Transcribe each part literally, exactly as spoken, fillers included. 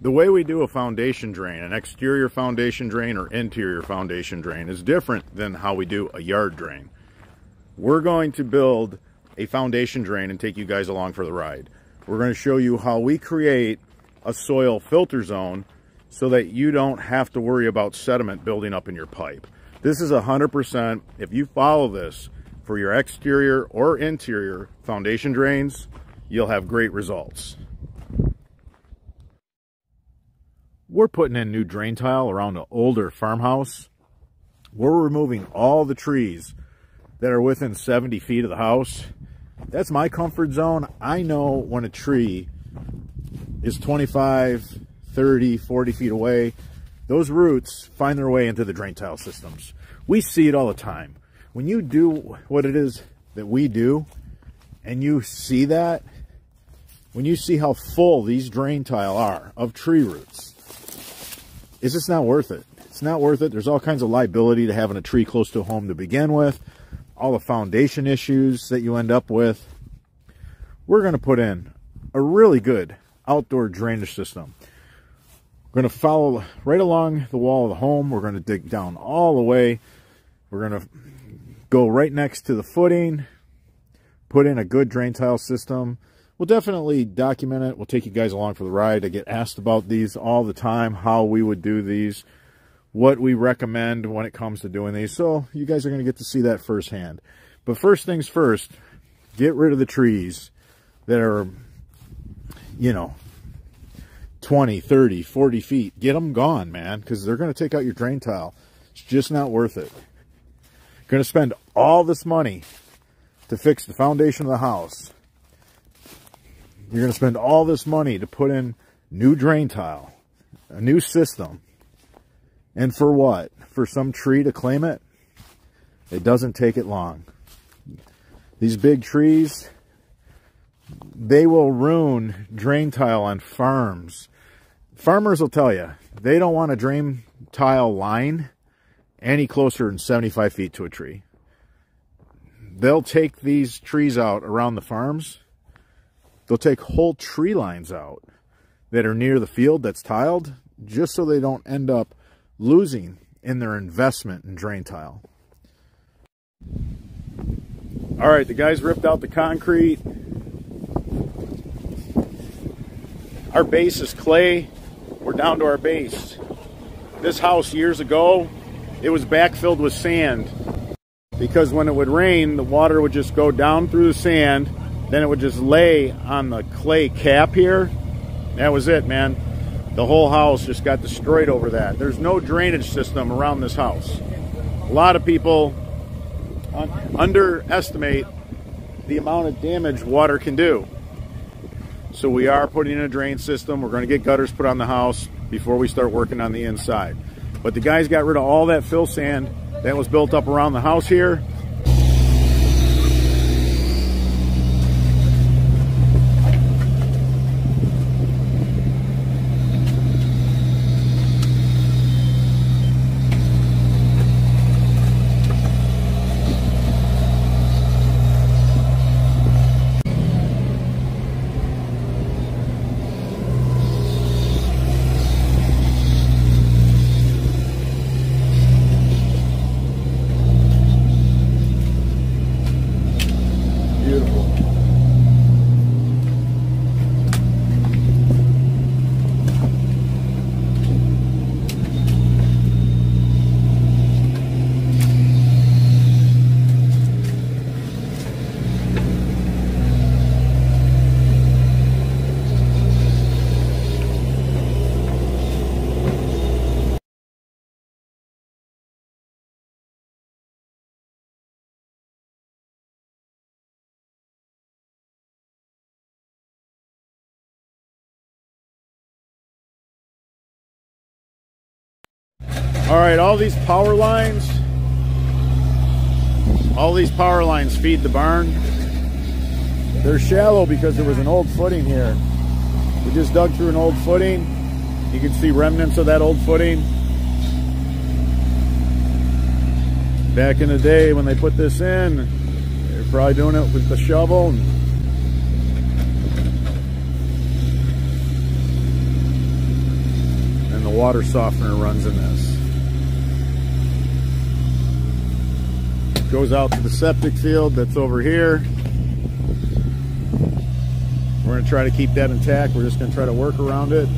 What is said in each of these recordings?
The way we do a foundation drain, an exterior foundation drain or interior foundation drain, is different than how we do a yard drain. We're going to build a foundation drain and take you guys along for the ride. We're going to show you how we create a soil filter zone so that you don't have to worry about sediment building up in your pipe. This is one hundred percent, if you follow this for your exterior or interior foundation drains, you'll have great results. We're putting in new drain tile around an older farmhouse. We're removing all the trees that are within seventy feet of the house. That's my comfort zone. I know when a tree is twenty-five, thirty, forty feet away, those roots find their way into the drain tile systems. We see it all the time. When you do what it is that we do, and you see that, when you see how full these drain tile are of tree roots, it's just not worth it. It's not worth it. There's all kinds of liability to having a tree close to home to begin with, all the foundation issues that you end up with. We're going to put in a really good outdoor drainage system. We're going to follow right along the wall of the home. We're going to dig down all the way. We're going to go right next to the footing, put in a good drain tile system. We'll definitely document it. We'll take you guys along for the ride. I get asked about these all the time, how we would do these, what we recommend when it comes to doing these. So you guys are going to get to see that firsthand. But first things first, get rid of the trees that are, you know, twenty, thirty, forty feet. Get them gone, man, because they're going to take out your drain tile. It's just not worth it. Going to spend all this money to fix the foundation of the house. You're going to spend all this money to put in new drain tile, a new system. And for what? For some tree to claim it? It doesn't take it long. These big trees, they will ruin drain tile on farms. Farmers will tell you they don't want a drain tile line any closer than seventy-five feet to a tree. They'll take these trees out around the farms. They'll take whole tree lines out that are near the field that's tiled, just so they don't end up losing in their investment in drain tile. All right, the guys ripped out the concrete. Our base is clay. We're down to our base. This house years ago, it was backfilled with sand because when it would rain, the water would just go down through the sand, then it would just lay on the clay cap here. That was it, man. The whole house just got destroyed over that. There's no drainage system around this house. A lot of people un underestimate the amount of damage water can do. So we are putting in a drain system. We're going to get gutters put on the house before we start working on the inside. But the guys got rid of all that fill sand that was built up around the house here. All right, all these power lines, all these power lines feed the barn. They're shallow because there was an old footing here. We just dug through an old footing. You can see remnants of that old footing. Back in the day when they put this in, they're probably doing it with the shovel. water softener runs in this. Goes out to the septic field that's over here. We're going to try to keep that intact. We're just going to try to work around it.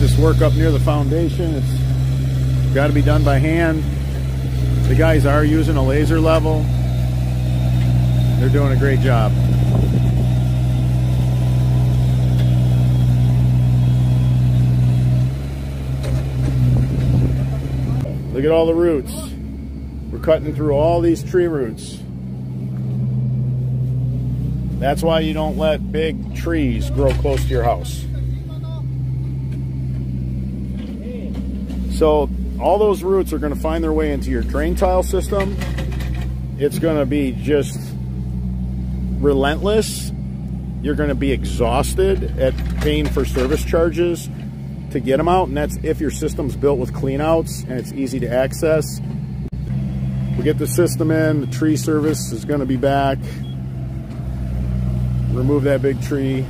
This work up near the foundation, it's got to be done by hand. The guys are using a laser level. They're doing a great job. Look at all the roots. We're cutting through all these tree roots. That's why you don't let big trees grow close to your house. So all those roots are going to find their way into your drain tile system. It's going to be just relentless. You're going to be exhausted at paying for service charges to get them out, and that's if your system's built with cleanouts and it's easy to access. We get the system in, the tree service is going to be back. Remove that big tree.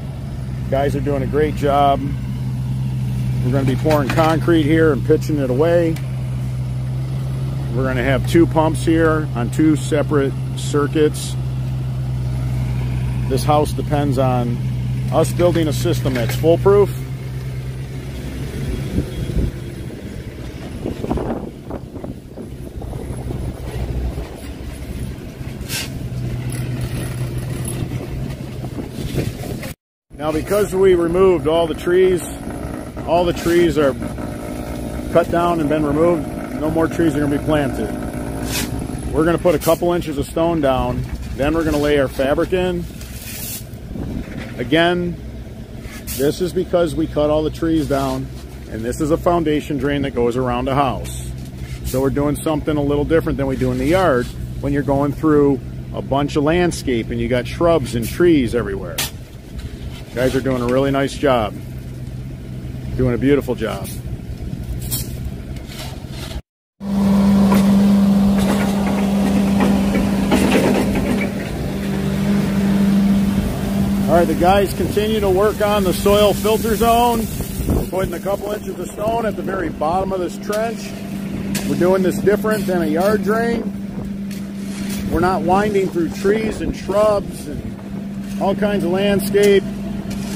Guys are doing a great job. We're going to be pouring concrete here and pitching it away. We're going to have two pumps here on two separate circuits. This house depends on us building a system that's foolproof. Now, because we removed all the trees, all the trees are cut down and been removed. No more trees are going to be planted. We're going to put a couple inches of stone down. Then we're going to lay our fabric in. Again, this is because we cut all the trees down, and this is a foundation drain that goes around a house. So we're doing something a little different than we do in the yard when you're going through a bunch of landscape and you got shrubs and trees everywhere. You guys are doing a really nice job. Doing a beautiful job. All right, the guys continue to work on the soil filter zone. We're putting a couple inches of stone at the very bottom of this trench. We're doing this different than a yard drain. We're not winding through trees and shrubs and all kinds of landscape.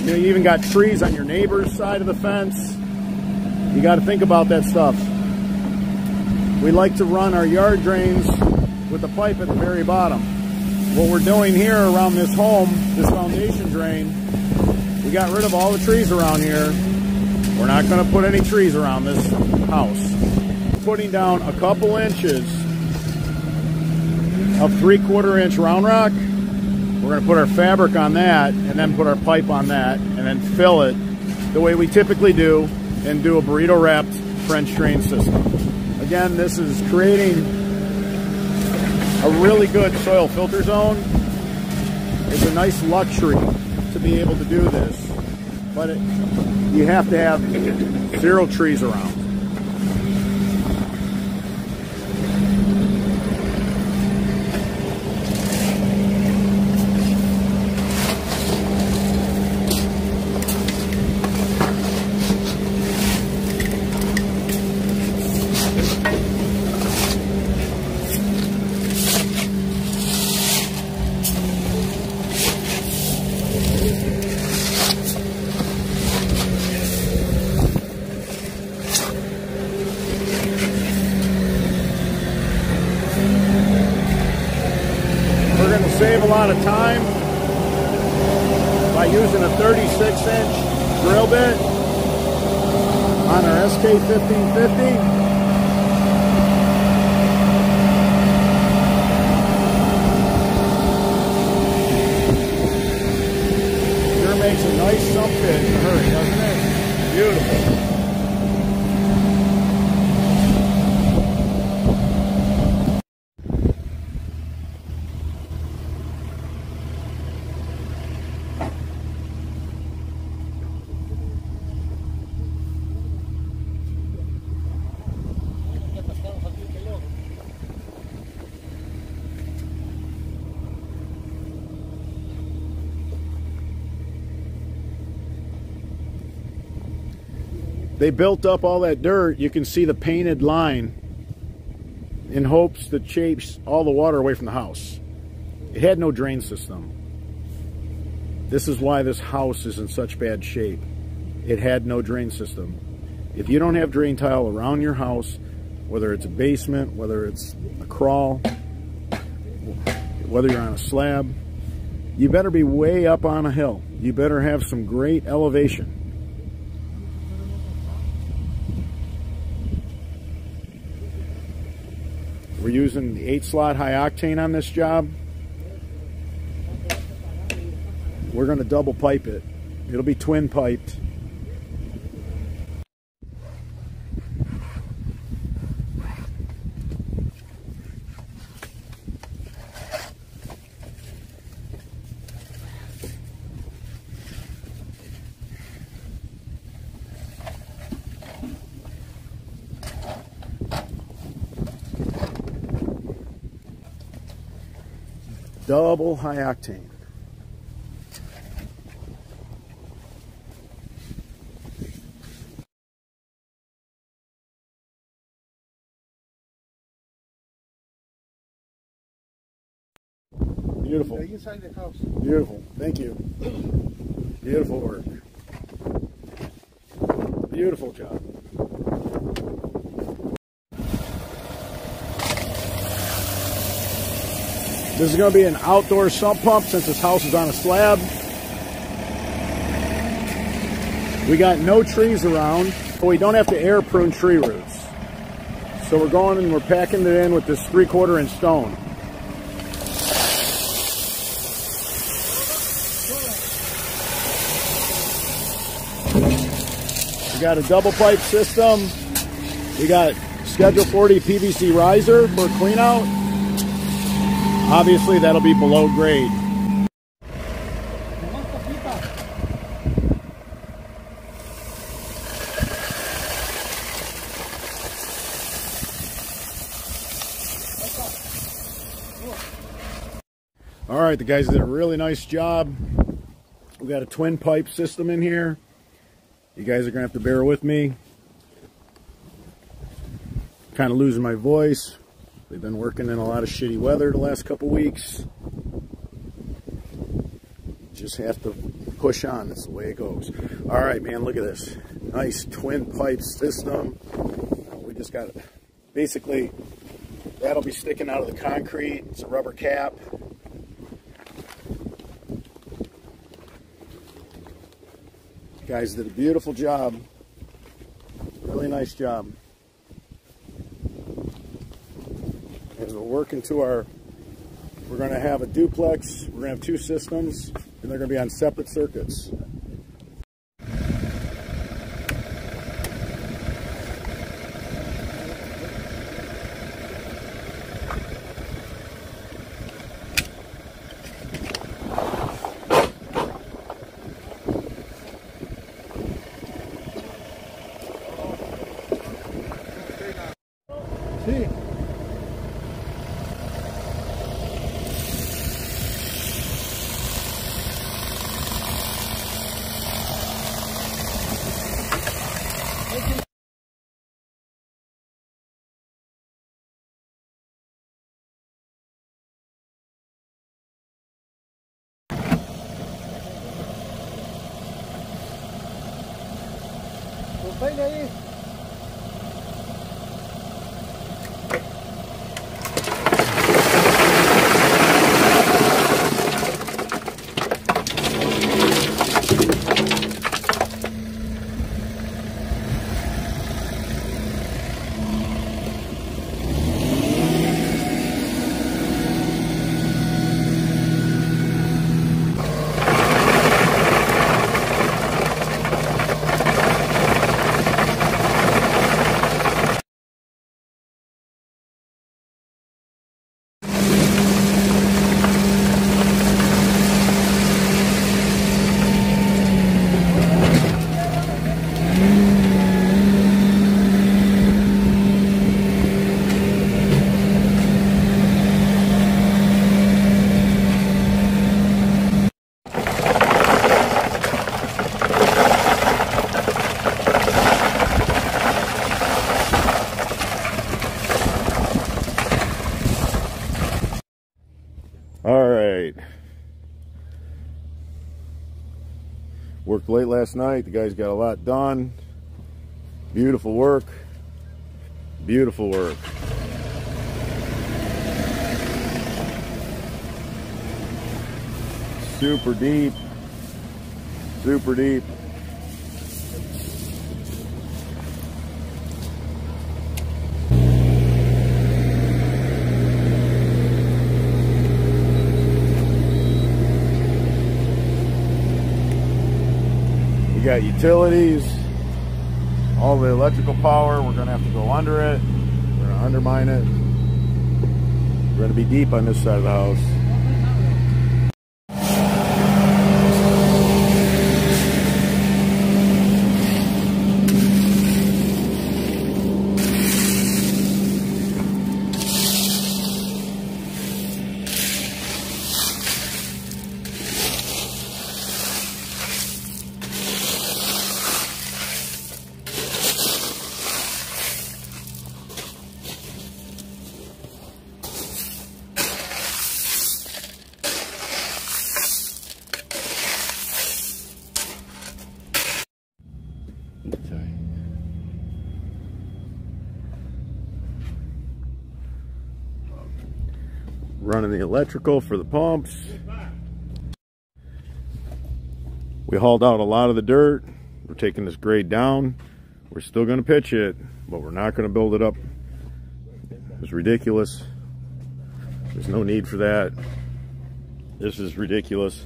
You know, you even got trees on your neighbor's side of the fence. You got to think about that stuff. We like to run our yard drains with the pipe at the very bottom. What we're doing here around this home, this foundation drain, we got rid of all the trees around here. We're not going to put any trees around this house. We're putting down a couple inches of three-quarter inch round rock. We're going to put our fabric on that and then put our pipe on that and then fill it the way we typically do and do a burrito wrapped French drain system. Again, this is creating a really good soil filter zone. It's a nice luxury to be able to do this, but it, you have to have zero trees around. Save a lot of time by using a thirty-six inch drill bit on our S K fifteen fifty. Sure makes a nice sump pit in a hurry, doesn't it? Beautiful. they built up all that dirt. You can see the painted line in hopes that shapes all the water away from the house. It had no drain system. This is why this house is in such bad shape. It had no drain system. If you don't have drain tile around your house, whether it's a basement, whether it's a crawl, whether you're on a slab, you better be way up on a hill. You better have some great elevation. We're using the eight slot high octane on this job. We're gonna double pipe it. It'll be twin piped. Double high octane. Beautiful. Inside the house. Beautiful. Thank you. Beautiful work. Beautiful job. This is going to be an outdoor sump pump since this house is on a slab. We got no trees around, but we don't have to air prune tree roots. So we're going and we're packing it in with this three quarter inch stone. We got a double pipe system. We got Schedule forty P V C riser for clean out. Obviously that'll be below grade. All right, the guys did a really nice job. We got a twin pipe system in here. You guys are gonna have to bear with me. Kind of losing my voice. We've been working in a lot of shitty weather the last couple weeks. Just have to push on, that's the way it goes. All right, man, look at this. Nice twin pipe system. We just got it. Basically, that'll be sticking out of the concrete. It's a rubber cap. Guys did a beautiful job. Really nice job. As we're working to our, we're going to have a duplex. We're going to have two systems, and they're going to be on separate circuits. up late last night. The guys got a lot done. Beautiful work. Beautiful work. Super deep. Super deep. You got utilities, all the electrical power. We're gonna have to go under it. We're gonna undermine it. We're gonna be deep on this side of the house. Running the electrical for the pumps. We hauled out a lot of the dirt. We're taking this grade down. We're still going to pitch it, but we're not going to build it up. It's ridiculous. There's no need for that. This is ridiculous.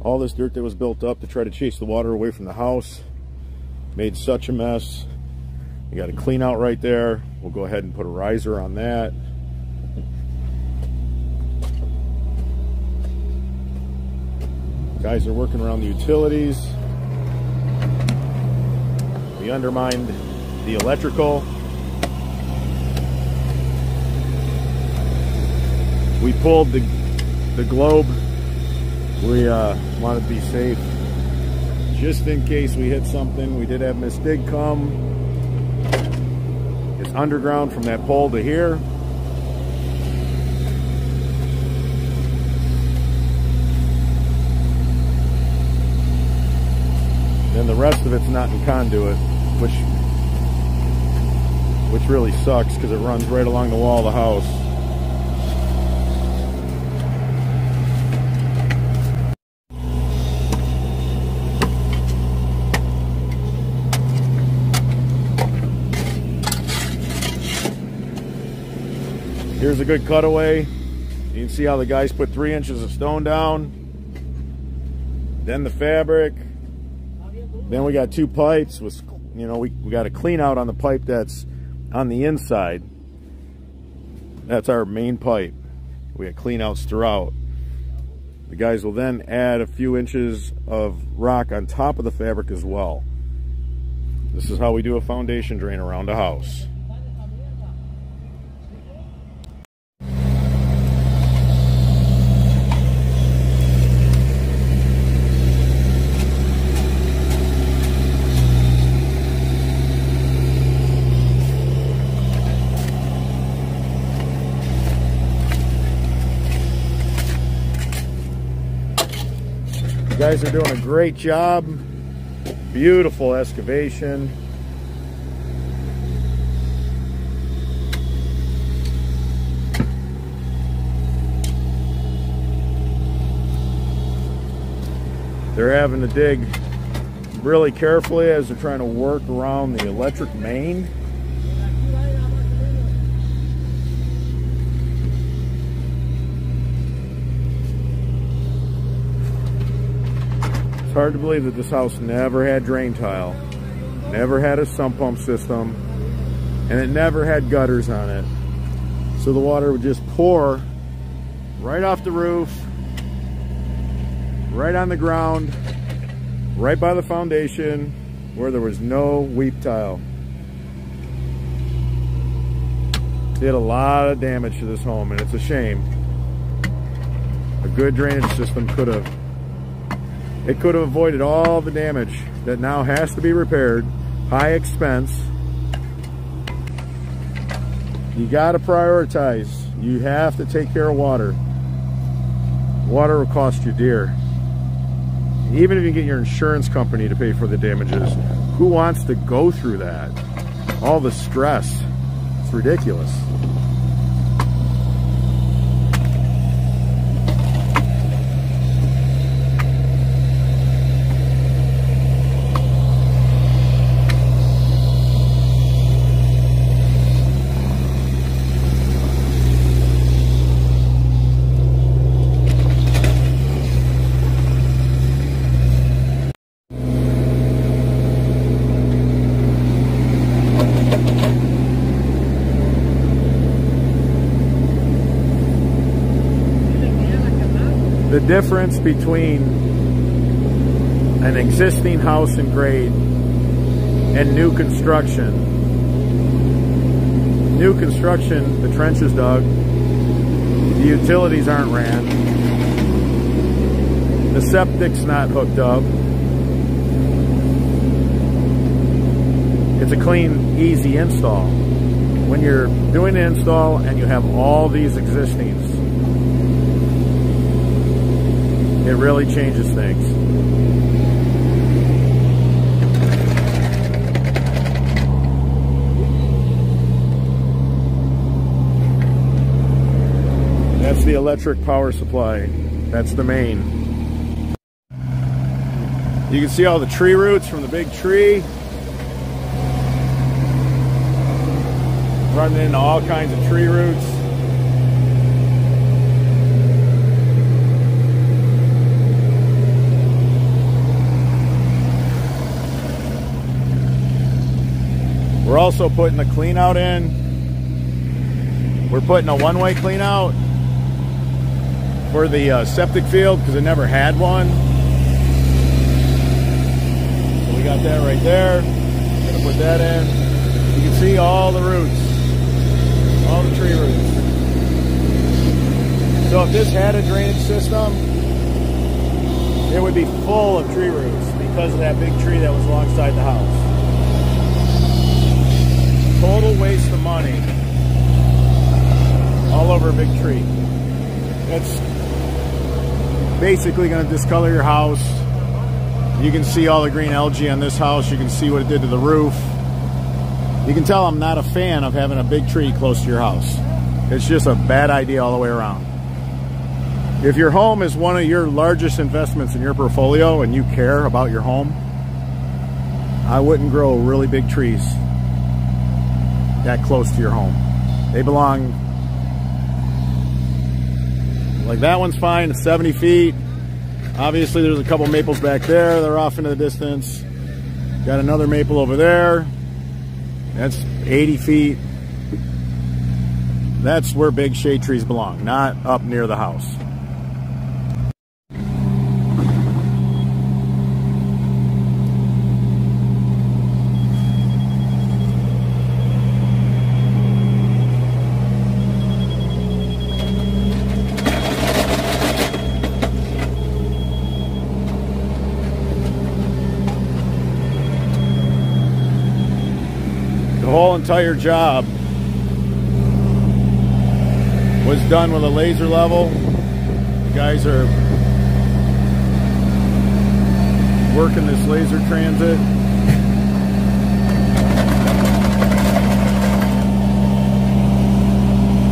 All this dirt that was built up to try to chase the water away from the house made such a mess. You got a clean out right there. We'll go ahead and put a riser on that. Guys are working around the utilities. We undermined the electrical. We pulled the the globe. We uh, wanted to be safe, just in case we hit something. We did have Miss Dig come. It's underground from that pole to here. And the rest of it's not in conduit, which which really sucks because it runs right along the wall of the house. Here's a good cutaway. You can see how the guys put three inches of stone down, then the fabric. Then we got two pipes with, you know, we, we got a clean out on the pipe that's on the inside. That's our main pipe. We got clean outs throughout. The guys will then add a few inches of rock on top of the fabric as well. This is how we do a foundation drain around a house. Guys are doing a great job. Beautiful excavation. They're having to dig really carefully as they're trying to work around the electric main. Hard to believe that this house never had drain tile, never had a sump pump system, and it never had gutters on it. So the water would just pour right off the roof, right on the ground, right by the foundation where there was no weep tile. Did a lot of damage to this home, and it's a shame. A good drainage system could have It could have avoided all the damage that now has to be repaired. High expense. You gotta prioritize. You have to take care of water. Water will cost you dear. Even if you get your insurance company to pay for the damages, who wants to go through that? All the stress. It's ridiculous. The difference between an existing house and grade and new construction. New construction, the trench is dug, the utilities aren't ran, the septic's not hooked up. It's a clean, easy install. When you're doing the install and you have all these existings, it really changes things. That's the electric power supply. That's the main. You can see all the tree roots from the big tree. Running into all kinds of tree roots. We're also putting the clean out in. We're putting a one-way clean out for the uh, septic field because it never had one. So we got that right there. We're gonna put that in. You can see all the roots, all the tree roots. So if this had a drainage system, it would be full of tree roots because of that big tree that was alongside the house. Total waste of money all over a big tree. That's basically going to discolor your house. You can see all the green algae on this house. You can see what it did to the roof. You can tell I'm not a fan of having a big tree close to your house. It's just a bad idea all the way around. If your home is one of your largest investments in your portfolio and you care about your home, I wouldn't grow really big trees that close to your home. They belong, like that one's fine, it's seventy feet. Obviously there's a couple maples back there, they're off into the distance. Got another maple over there, that's eighty feet. That's where big shade trees belong, not up near the house. The whole entire job was done with a laser level. The guys are working this laser transit.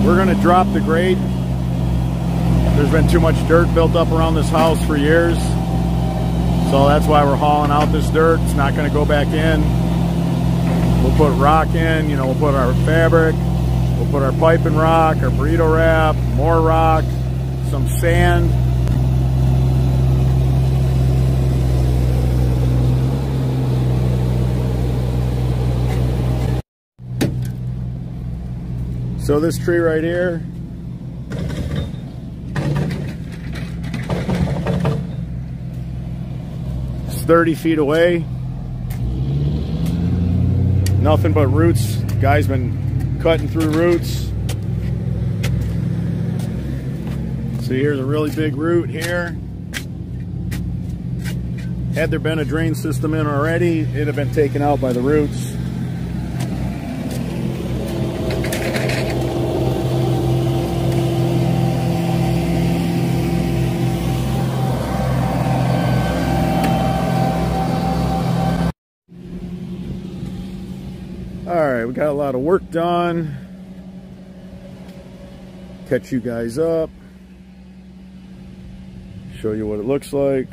We're gonna drop the grade. There's been too much dirt built up around this house for years. So that's why we're hauling out this dirt. It's not gonna go back in. We'll put rock in, you know, we'll put our fabric, we'll put our pipe and rock, our burrito wrap, more rock, some sand. So this tree right here, it's thirty feet away. Nothing but roots. Guy's been cutting through roots. See, here's a really big root here. Had there been a drain system in already, it'd have been taken out by the roots. Alright, we got a lot of work done. Catch you guys up. Show you what it looks like.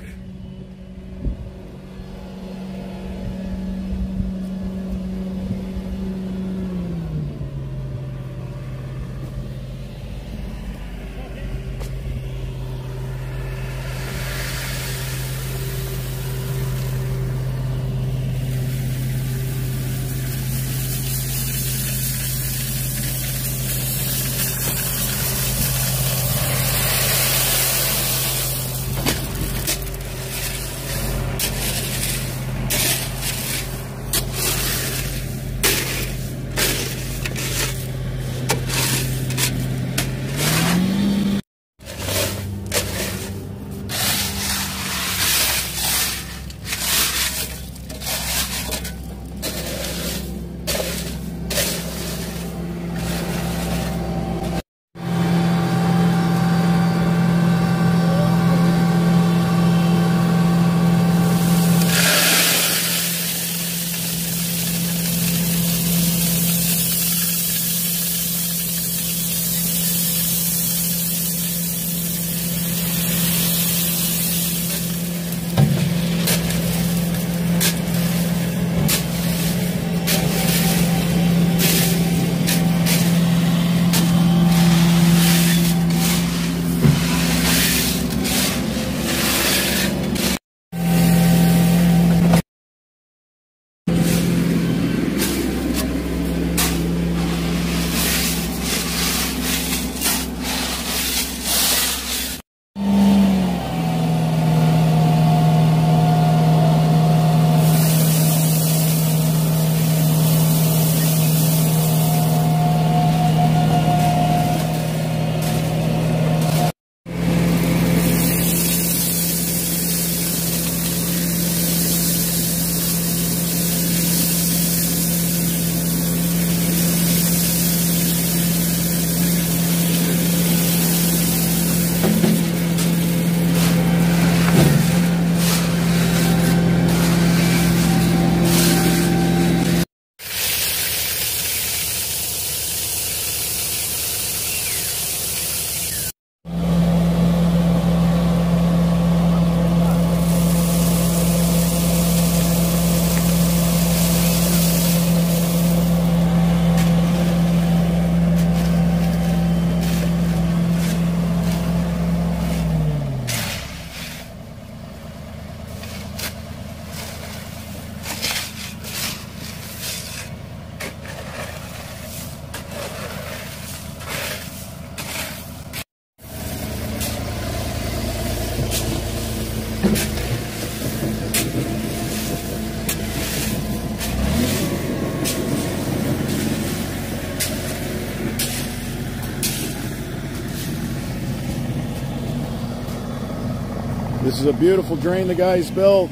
This is a beautiful drain the guys built.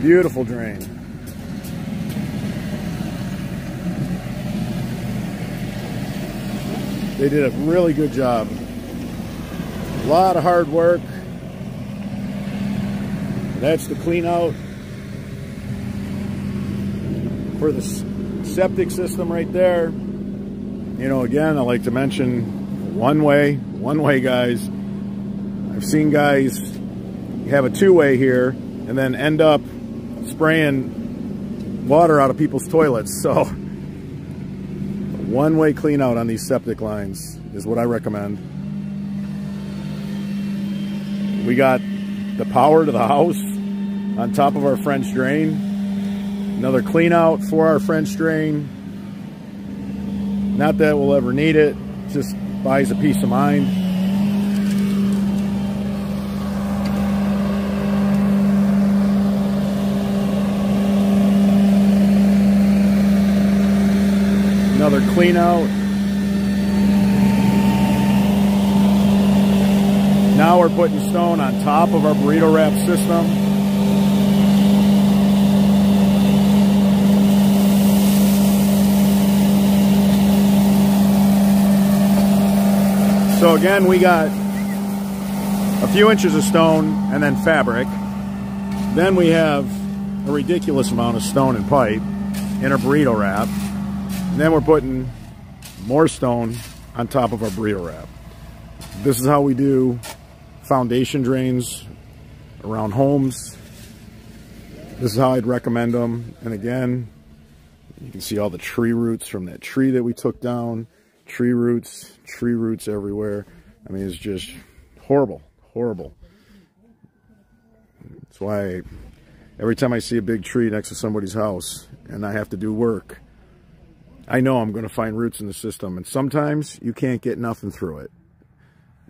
Beautiful drain. They did a really good job. A lot of hard work. That's the clean out for the septic system right there. You know, again, I like to mention one way, one way guys. I've seen guys have a two-way here and then end up spraying water out of people's toilets. So one-way clean out on these septic lines is what I recommend. We got the power to the house on top of our French drain. Another clean out for our French drain. Not that we'll ever need it, just buys a peace of mind. Another clean out. Now we're putting stone on top of our burrito wrap system. So again, we got a few inches of stone and then fabric. Then we have a ridiculous amount of stone and pipe. in a burrito wrap, and then we're putting more stone on top of our burrito wrap. This is how we do foundation drains around homes. This is how I'd recommend them. And again, you can see all the tree roots from that tree that we took down. Tree roots, tree roots everywhere. I mean, it's just horrible, horrible. That's why every time I see a big tree next to somebody's house and I have to do work, I know I'm going to find roots in the system. And sometimes you can't get nothing through it.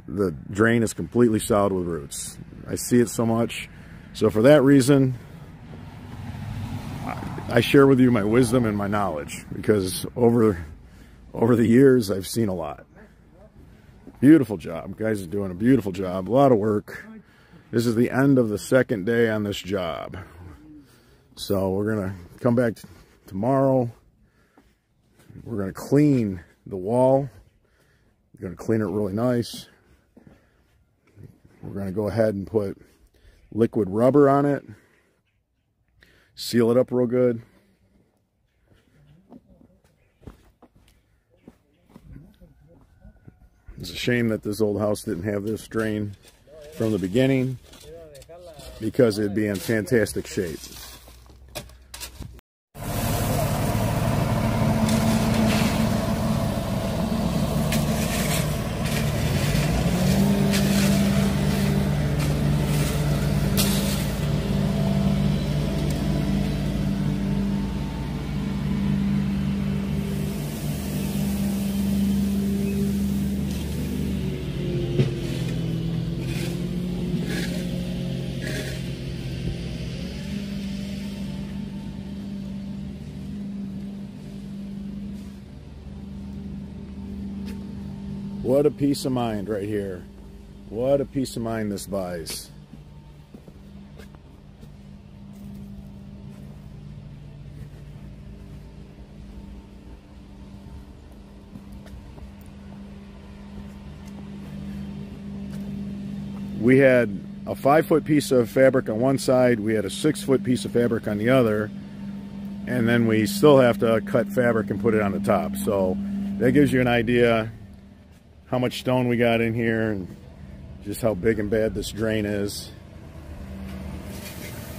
The drain is completely solid with roots. I see it so much. So for that reason, I share with you my wisdom and my knowledge, because over over the years I've seen a lot. Beautiful job. Guys are doing a beautiful job. A lot of work. This is the end of the second day on this job. So we're going to come back tomorrow. We're going to clean the wall. We're going to clean it really nice. We're going to go ahead and put liquid rubber on it. Seal it up real good. It's a shame that this old house didn't have this drain from the beginning, because it'd be in fantastic shape. What a peace of mind right here. What a peace of mind this buys. We had a five foot piece of fabric on one side, we had a six foot piece of fabric on the other, and then we still have to cut fabric and put it on the top. So that gives you an idea how much stone we got in here and just how big and bad this drain is.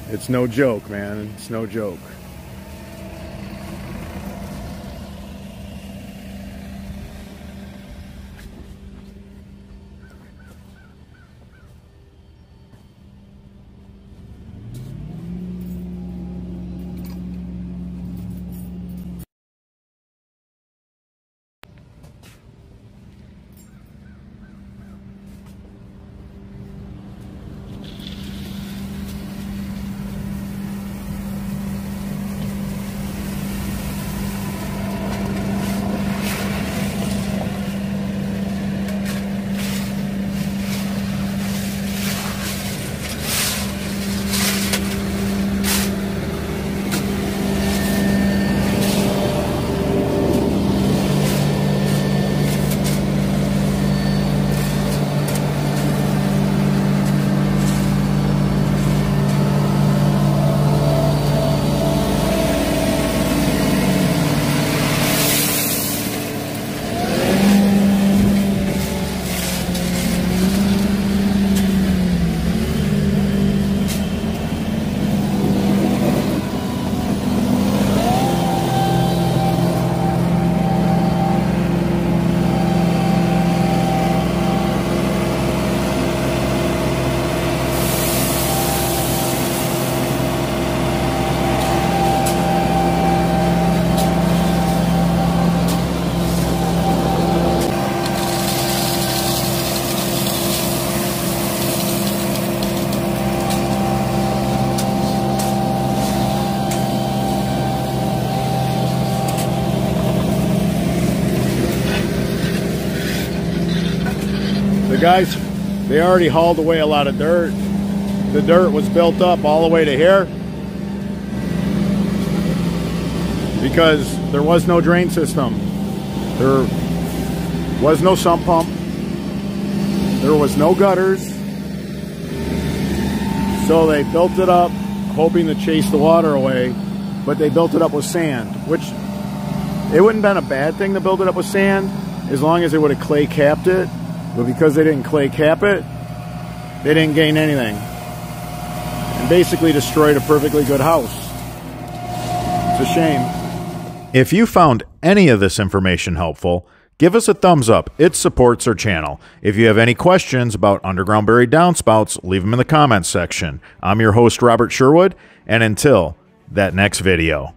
It's no joke, man. It's no joke. Guys, they already hauled away a lot of dirt. The dirt was built up all the way to here because there was no drain system. There was no sump pump. There was no gutters. So they built it up hoping to chase the water away, but but they built it up with sand, which it wouldn't have been a bad thing to build it up with sand as long as they would have clay capped it. But because they didn't clay cap it, they didn't gain anything, and basically destroyed a perfectly good house. It's a shame. If you found any of this information helpful, give us a thumbs up. It supports our channel. If you have any questions about underground buried downspouts, leave them in the comments section. I'm your host, Robert Sherwood, and until that next video.